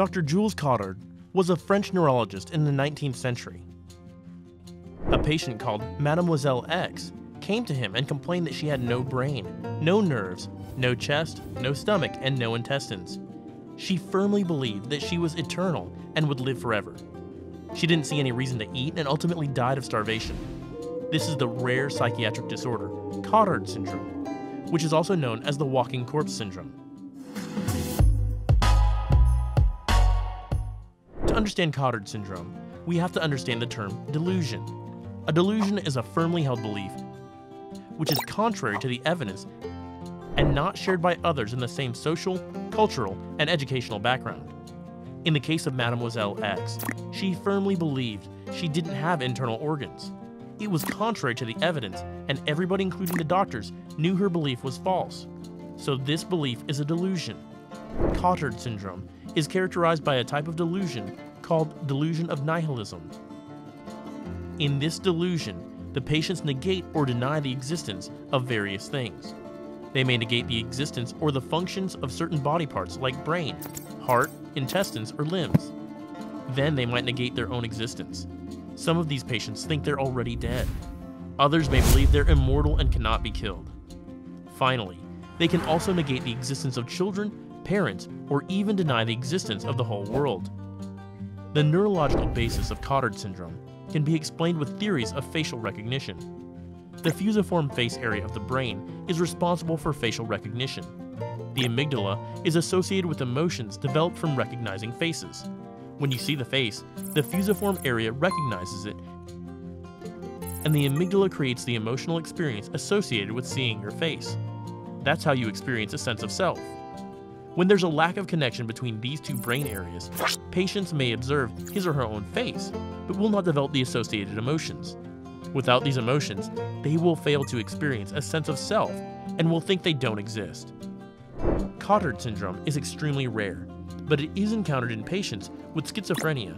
Dr. Jules Cotard was a French neurologist in the 19th century. A patient called Mademoiselle X came to him and complained that she had no brain, no nerves, no chest, no stomach, and no intestines. She firmly believed that she was eternal and would live forever. She didn't see any reason to eat and ultimately died of starvation. This is the rare psychiatric disorder, Cotard syndrome, which is also known as the Walking Corpse Syndrome. To understand Cotard syndrome, we have to understand the term delusion. A delusion is a firmly held belief, which is contrary to the evidence and not shared by others in the same social, cultural, and educational background. In the case of Mademoiselle X, she firmly believed she didn't have internal organs. It was contrary to the evidence, and everybody, including the doctors, knew her belief was false. So this belief is a delusion. Cotard syndrome is characterized by a type of delusion called delusion of nihilism. In this delusion, the patients negate or deny the existence of various things. They may negate the existence or the functions of certain body parts like brain, heart, intestines, or limbs. Then they might negate their own existence. Some of these patients think they're already dead. Others may believe they're immortal and cannot be killed. Finally, they can also negate the existence of children, parents, or even deny the existence of the whole world. The neurological basis of Cotard syndrome can be explained with theories of facial recognition. The fusiform face area of the brain is responsible for facial recognition. The amygdala is associated with emotions developed from recognizing faces. When you see the face, the fusiform area recognizes it, and the amygdala creates the emotional experience associated with seeing your face. That's how you experience a sense of self. When there's a lack of connection between these two brain areas, patients may observe his or her own face, but will not develop the associated emotions. Without these emotions, they will fail to experience a sense of self and will think they don't exist. Cotard syndrome is extremely rare, but it is encountered in patients with schizophrenia,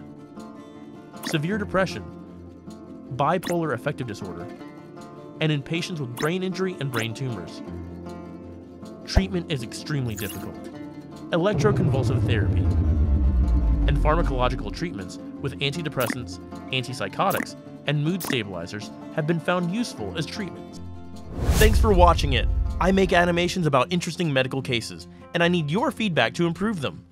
severe depression, bipolar affective disorder, and in patients with brain injury and brain tumors. Treatment is extremely difficult. Electroconvulsive therapy and pharmacological treatments with antidepressants, antipsychotics, and mood stabilizers have been found useful as treatments. Thanks for watching it. I make animations about interesting medical cases, and I need your feedback to improve them.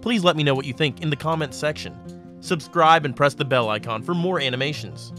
Please let me know what you think in the comments section. Subscribe and press the bell icon for more animations.